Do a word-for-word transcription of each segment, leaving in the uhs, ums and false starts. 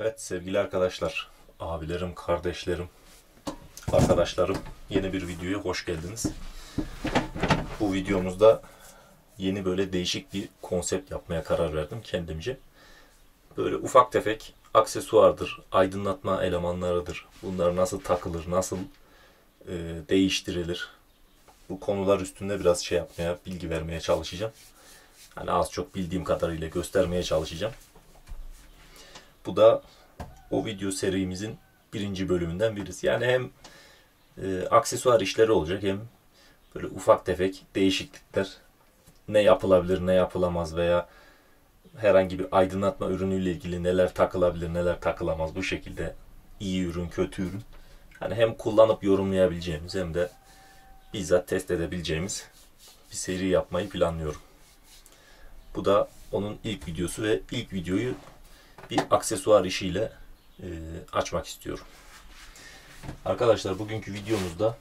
Evet sevgili arkadaşlar, abilerim, kardeşlerim, arkadaşlarım, yeni bir videoya hoş geldiniz. Bu videomuzda yeni böyle değişik bir konsept yapmaya karar verdim kendimce. Böyle ufak tefek aksesuardır, aydınlatma elemanlarıdır. Bunlar nasıl takılır, nasıl e, değiştirilir? Bu konular üstünde biraz şey yapmaya, bilgi vermeye çalışacağım. Hani az çok bildiğim kadarıyla göstermeye çalışacağım. Bu da o video serimizin birinci bölümünden birisi. Yani hem e, aksesuar işleri olacak, hem böyle ufak tefek değişiklikler, ne yapılabilir ne yapılamaz veya herhangi bir aydınlatma ürünüyle ilgili neler takılabilir neler takılamaz, bu şekilde iyi ürün kötü ürün, yani hem kullanıp yorumlayabileceğimiz hem de bizzat test edebileceğimiz bir seri yapmayı planlıyorum. Bu da onun ilk videosu ve ilk videoyu bir aksesuar işiyle e, açmak istiyorum. Arkadaşlar, bugünkü videomuzda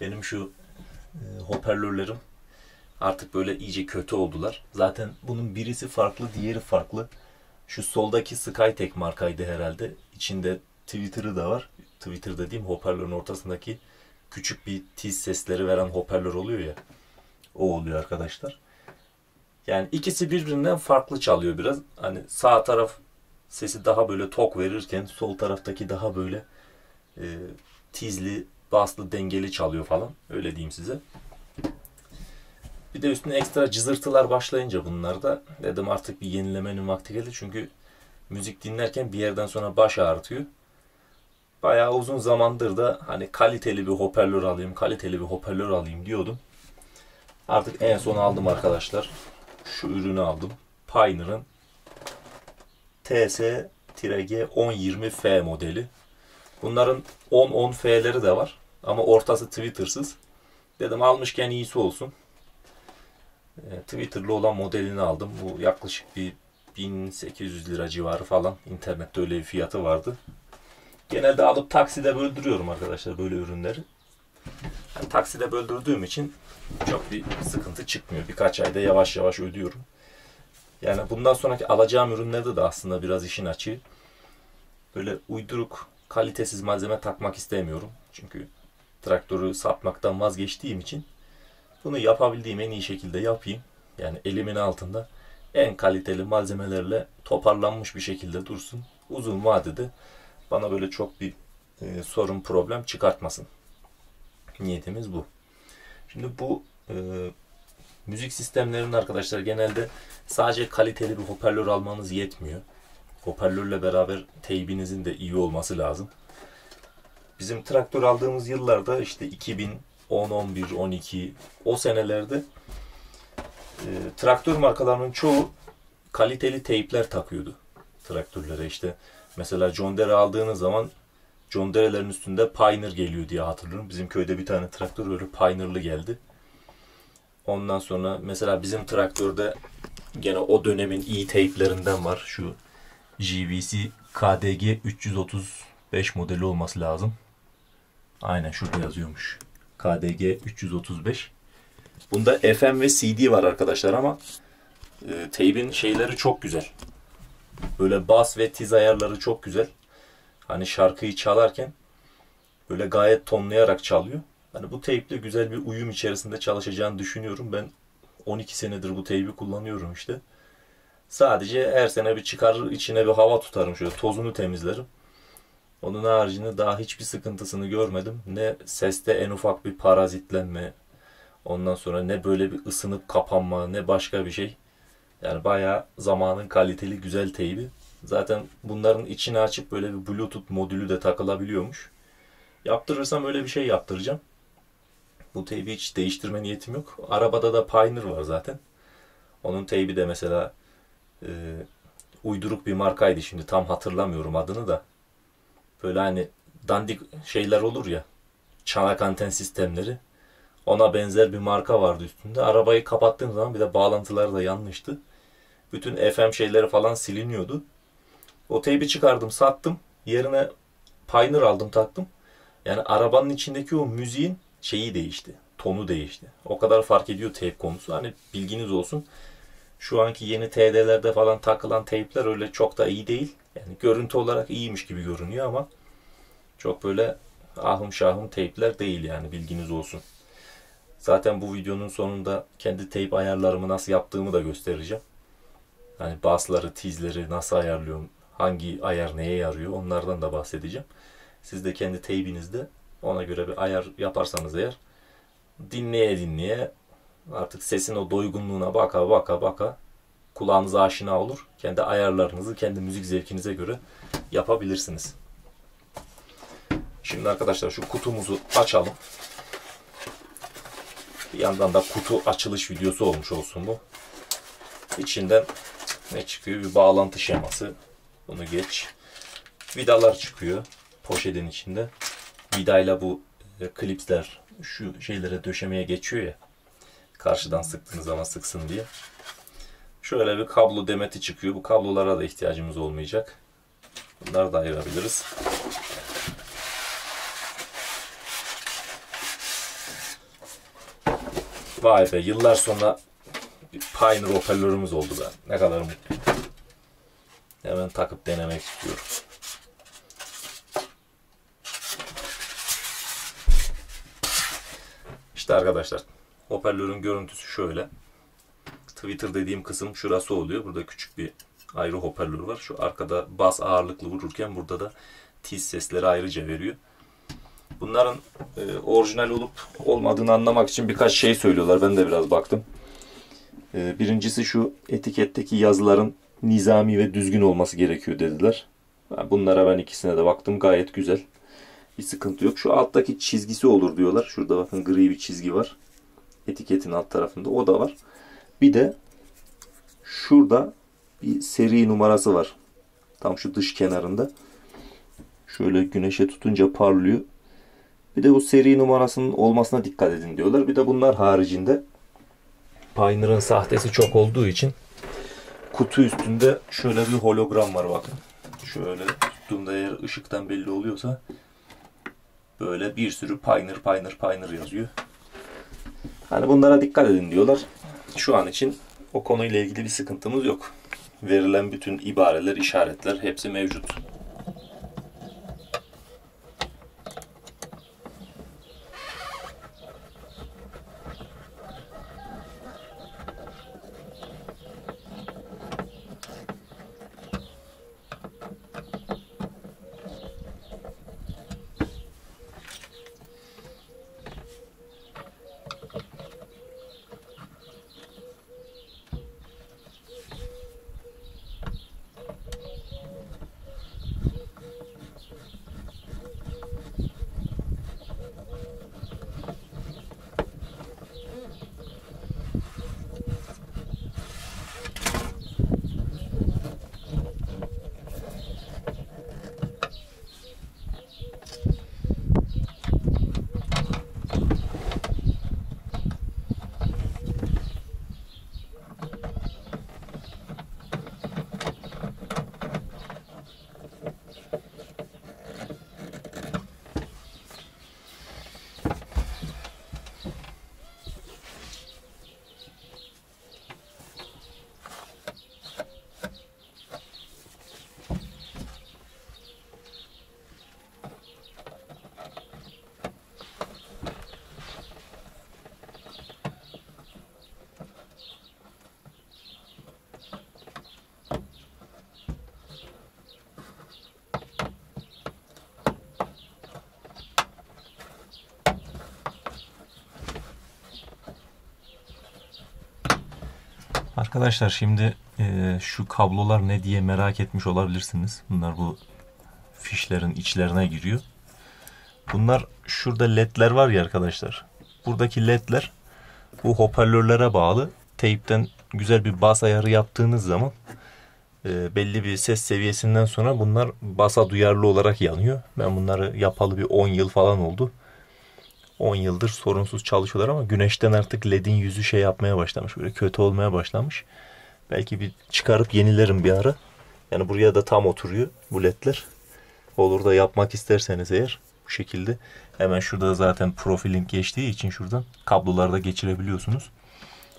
benim şu e, hoparlörlerim artık böyle iyice kötü oldular. Zaten bunun birisi farklı, diğeri farklı. Şu soldaki Skytek markaydı herhalde. İçinde Twitter'ı da var. Twitter dediğim hoparlörün ortasındaki küçük bir tiz sesleri veren hoparlör oluyor ya. O oluyor arkadaşlar. Yani ikisi birbirinden farklı çalıyor biraz. Hani sağ taraf sesi daha böyle tok verirken sol taraftaki daha böyle e, tizli, baslı, dengeli çalıyor falan. Öyle diyeyim size. Bir de üstüne ekstra cızırtılar başlayınca bunlarda dedim artık bir yenilemenin vakti geldi. Çünkü müzik dinlerken bir yerden sonra baş ağrıtıyor. Bayağı uzun zamandır da hani kaliteli bir hoparlör alayım, kaliteli bir hoparlör alayım diyordum. Artık en son aldım arkadaşlar. Şu ürünü aldım. Pioneer'ın T S G on yirmi F modeli. Bunların on on F'leri de var. Ama ortası Twitter'sız. Dedim almışken iyisi olsun. Twitter'lı olan modelini aldım. Bu yaklaşık bir bin sekiz yüz lira civarı falan. İnternette öyle bir fiyatı vardı. Genelde alıp takside böldürüyorum arkadaşlar böyle ürünleri. Yani takside böldürdüğüm için çok bir sıkıntı çıkmıyor. Birkaç ayda yavaş yavaş ödüyorum. Yani bundan sonraki alacağım ürünlerde de aslında biraz işin açığı. Böyle uyduruk, kalitesiz malzeme takmak istemiyorum. Çünkü traktörü satmaktan vazgeçtiğim için bunu yapabildiğim en iyi şekilde yapayım. Yani elimin altında en kaliteli malzemelerle toparlanmış bir şekilde dursun. Uzun vadede bana böyle çok bir e, sorun, problem çıkartmasın. Niyetimiz bu. Şimdi bu e, müzik sistemlerinin arkadaşlar genelde sadece kaliteli bir hoparlör almanız yetmiyor. Hoparlörle beraber teybinizin de iyi olması lazım. Bizim traktör aldığımız yıllarda işte iki bin on, on bir, on iki o senelerde e, traktör markalarının çoğu kaliteli teypler takıyordu traktörlere. İşte mesela John Deere aldığınız zaman John Deere'lerin üstünde Pioneer geliyor diye hatırlıyorum. Bizim köyde bir tane traktör öyle Pioneer'lı geldi. Ondan sonra mesela bizim traktörde gene o dönemin iyi teyplerinden var. Şu G V C K D G üç yüz otuz beş modeli olması lazım. Aynen şurada yazıyormuş. K D G üç yüz otuz beş. Bunda F M ve C D var arkadaşlar ama e, teybin şeyleri çok güzel. Böyle bas ve tiz ayarları çok güzel. Hani şarkıyı çalarken böyle gayet tonlayarak çalıyor. Hani bu teyple güzel bir uyum içerisinde çalışacağını düşünüyorum. Ben on iki senedir bu teybi kullanıyorum işte. Sadece her sene bir çıkarır, içine bir hava tutarım. Şöyle tozunu temizlerim. Onun haricinde daha hiçbir sıkıntısını görmedim. Ne seste en ufak bir parazitlenme, ondan sonra ne böyle bir ısınıp kapanma, ne başka bir şey. Yani bayağı zamanın kaliteli güzel teybi. Zaten bunların içini açıp böyle bir Bluetooth modülü de takılabiliyormuş. Yaptırırsam öyle bir şey yaptıracağım. Bu teybi hiç değiştirme niyetim yok. Arabada da Pioneer var zaten. Onun teybi de mesela e, uyduruk bir markaydı. Şimdi tam hatırlamıyorum adını da. Böyle hani dandik şeyler olur ya, çanak anten sistemleri, ona benzer bir marka vardı üstünde. Arabayı kapattığım zaman bir de bağlantılar da yanlıştı. Bütün F M şeyleri falan siliniyordu. O teybi çıkardım, sattım. Yerine Pioneer aldım, taktım. Yani arabanın içindeki o müziğin şeyi değişti, tonu değişti. O kadar fark ediyor teyp konusu. Hani bilginiz olsun. Şu anki yeni T D'lerde falan takılan teypler öyle çok da iyi değil. Yani görüntü olarak iyiymiş gibi görünüyor ama çok böyle ahım şahım teypler değil yani, bilginiz olsun. Zaten bu videonun sonunda kendi teyp ayarlarımı nasıl yaptığımı da göstereceğim. Yani basları, tizleri nasıl ayarlıyorum, hangi ayar neye yarıyor, onlardan da bahsedeceğim. Siz de kendi teybinizde ona göre bir ayar yaparsanız eğer, dinleye dinleye artık sesin o doygunluğuna baka baka baka kulağınız aşina olur. Kendi ayarlarınızı kendi müzik zevkinize göre yapabilirsiniz. Şimdi arkadaşlar şu kutumuzu açalım. Bir yandan da kutu açılış videosu olmuş olsun bu. İçinden ne çıkıyor? Bir bağlantı şeması. Bunu geç. Vidalar çıkıyor poşetin içinde. Vidayla bu klipsler şu şeylere, döşemeye geçiyor ya. Karşıdan sıktığınız zaman sıksın diye. Şöyle bir kablo demeti çıkıyor. Bu kablolara da ihtiyacımız olmayacak. Bunları da ayırabiliriz. Vay be, yıllar sonra bir Pioneer hoparlörümüz oldu da. Ne kadar mutluyum. Hemen takıp denemek istiyorum. İşte arkadaşlar, hoparlörün görüntüsü şöyle. Tweeter dediğim kısım şurası oluyor. Burada küçük bir ayrı hoparlör var. Şu arkada bas ağırlıklı vururken burada da tiz sesleri ayrıca veriyor. Bunların e, orijinal olup olmadığını anlamak için birkaç şey söylüyorlar. Ben de biraz baktım. E, birincisi şu etiketteki yazıların nizami ve düzgün olması gerekiyor dediler. Bunlara ben ikisine de baktım. Gayet güzel. Bir sıkıntı yok. Şu alttaki çizgisi olur diyorlar. Şurada bakın gri bir çizgi var. Etiketin alt tarafında. O da var. Bir de şurada bir seri numarası var. Tam şu dış kenarında. Şöyle güneşe tutunca parlıyor. Bir de bu seri numarasının olmasına dikkat edin diyorlar. Bir de bunlar haricinde Pioneer'ın sahtesi çok olduğu için kutu üstünde şöyle bir hologram var bakın. Şöyle tuttuğumda eğer ışıktan belli oluyorsa böyle bir sürü Pioneer, Pioneer, Pioneer yazıyor. Hani bunlara dikkat edin diyorlar. Şu an için o konuyla ilgili bir sıkıntımız yok. Verilen bütün ibareler, işaretler hepsi mevcut. Arkadaşlar şimdi e, şu kablolar ne diye merak etmiş olabilirsiniz. Bunlar bu fişlerin içlerine giriyor. Bunlar şurada ledler var ya arkadaşlar. Buradaki ledler bu hoparlörlere bağlı. Teypten güzel bir bas ayarı yaptığınız zaman e, belli bir ses seviyesinden sonra bunlar basa duyarlı olarak yanıyor. Ben bunları yapalı bir on yıl falan oldu. on yıldır sorunsuz çalışıyorlar ama güneşten artık ledin yüzü şey yapmaya başlamış. Böyle kötü olmaya başlamış. Belki bir çıkarıp yenilerim bir ara. Yani buraya da tam oturuyor bu ledler. Olur da yapmak isterseniz eğer bu şekilde. Hemen şurada zaten profilin geçtiği için şuradan kablolarda geçirebiliyorsunuz.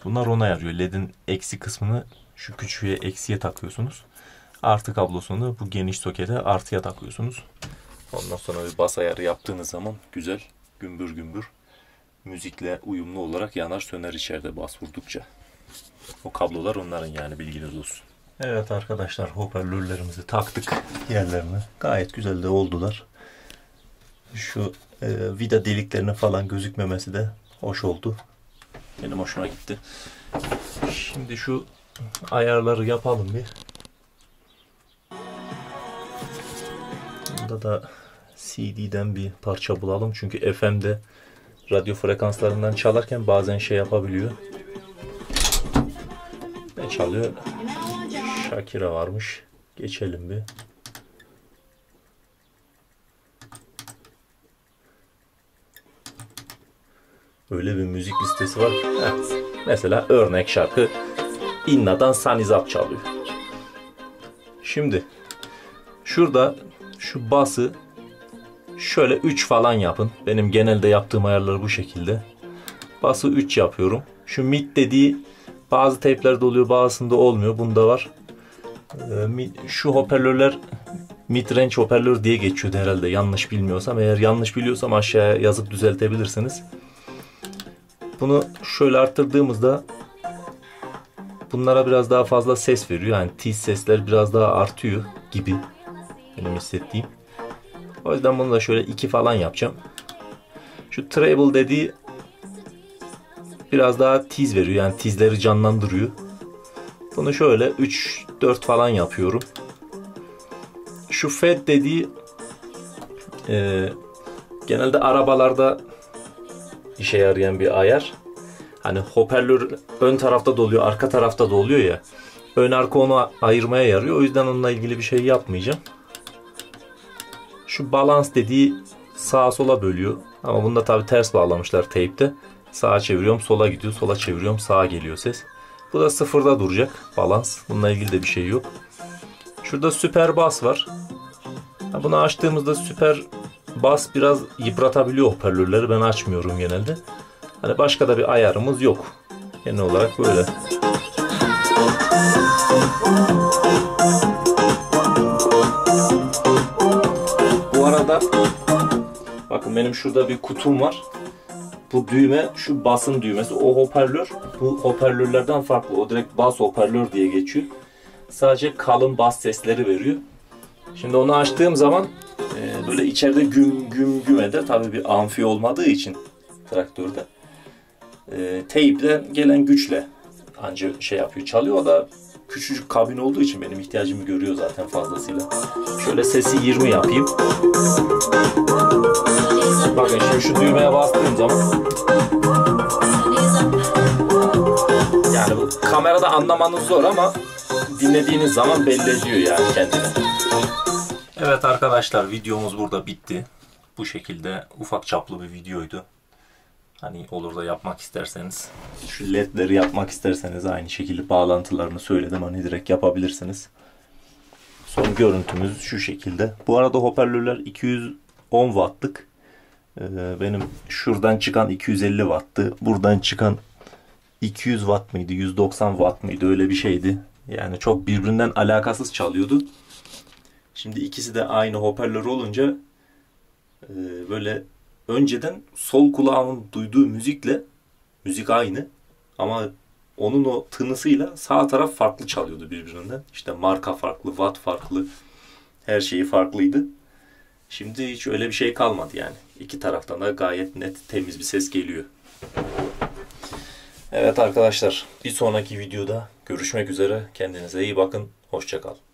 Bunlar ona yarıyor. Ledin eksi kısmını şu küçüğe, eksiye takıyorsunuz. Artı kablosunu bu geniş sokete artıya takıyorsunuz. Ondan sonra bir bas ayarı yaptığınız zaman güzel gümbür gümbür müzikle uyumlu olarak yanar söner içeride bas vurdukça. O kablolar onların, yani bilginiz olsun. Evet arkadaşlar, hoparlörlerimizi taktık yerlerine. Gayet güzel de oldular. Şu e, vida deliklerinin falan gözükmemesi de hoş oldu. Benim hoşuma gitti. Şimdi şu ayarları yapalım bir. Bunda da C D'den bir parça bulalım. Çünkü F M'de radyo frekanslarından çalarken bazen şey yapabiliyor. Ne çalıyor? Shakira varmış. Geçelim bir. Öyle bir müzik listesi var ki. Evet. Mesela örnek şarkı Inna'dan Sanizap çalıyor. Şimdi şurada şu bası şöyle üç falan yapın. Benim genelde yaptığım ayarlar bu şekilde. Bası üç yapıyorum. Şu mid dediği bazı teyplerde oluyor, bazısında olmuyor. Bunda var. Şu hoparlörler midrange hoparlör diye geçiyordu herhalde, yanlış bilmiyorsam. Eğer yanlış biliyorsam aşağıya yazıp düzeltebilirsiniz. Bunu şöyle arttırdığımızda bunlara biraz daha fazla ses veriyor. Yani tiz sesler biraz daha artıyor gibi benim hissettiğim. O yüzden bunu da şöyle iki falan yapacağım. Şu treble dediği biraz daha tiz veriyor. Yani tizleri canlandırıyor. Bunu şöyle üç dört falan yapıyorum. Şu fed dediği e, genelde arabalarda işe yarayan bir ayar. Hani hoparlör ön tarafta da oluyor, arka tarafta da oluyor ya. Ön arka onu ayırmaya yarıyor. O yüzden onunla ilgili bir şey yapmayacağım. Şu balans dediği sağa sola bölüyor. Ama bunu da tabii ters bağlamışlar teypte. Sağa çeviriyorum sola gidiyor, sola çeviriyorum sağa geliyor ses. Bu da sıfırda duracak balans. Bununla ilgili de bir şey yok. Şurada süper bas var. Bunu açtığımızda süper bas biraz yıpratabiliyor hoparlörleri. Ben açmıyorum genelde. Hani başka da bir ayarımız yok. Genel olarak böyle. Bu arada bakın benim şurada bir kutum var. Bu düğme şu basın düğmesi. O hoparlör bu hoparlörlerden farklı. O direkt bas hoparlör diye geçiyor. Sadece kalın bas sesleri veriyor. Şimdi onu açtığım zaman e, böyle içeride güm güm güm eder. Tabii bir amfi olmadığı için traktörde. E, teypten gelen güçle ancak şey yapıyor, çalıyor. O da küçücük kabin olduğu için benim ihtiyacımı görüyor zaten fazlasıyla. Şöyle sesi yirmi yapayım. Bakın şimdi şu düğmeye bastığım zaman, yani bu kamerada anlamanız zor ama dinlediğiniz zaman belli ediyor yani kendini. Evet arkadaşlar, videomuz burada bitti. Bu şekilde ufak çaplı bir videoydu. Hani olur da yapmak isterseniz, şu ledleri yapmak isterseniz aynı şekilde bağlantılarını söyledim. Hani direkt yapabilirsiniz. Son görüntümüz şu şekilde. Bu arada hoparlörler iki yüz on wattlık. Ee, benim şuradan çıkan iki yüz elli watt'tı. Buradan çıkan iki yüz watt mıydı? yüz doksan watt mıydı? Öyle bir şeydi. Yani çok birbirinden alakasız çalıyordu. Şimdi ikisi de aynı hoparlör olunca e, böyle önceden sol kulağımın duyduğu müzikle müzik aynı ama onun o tınısıyla sağ taraf farklı çalıyordu birbirinden. İşte marka farklı, watt farklı, her şeyi farklıydı. Şimdi hiç öyle bir şey kalmadı yani. İki taraftan da gayet net, temiz bir ses geliyor. Evet arkadaşlar, bir sonraki videoda görüşmek üzere. Kendinize iyi bakın. Hoşça kalın.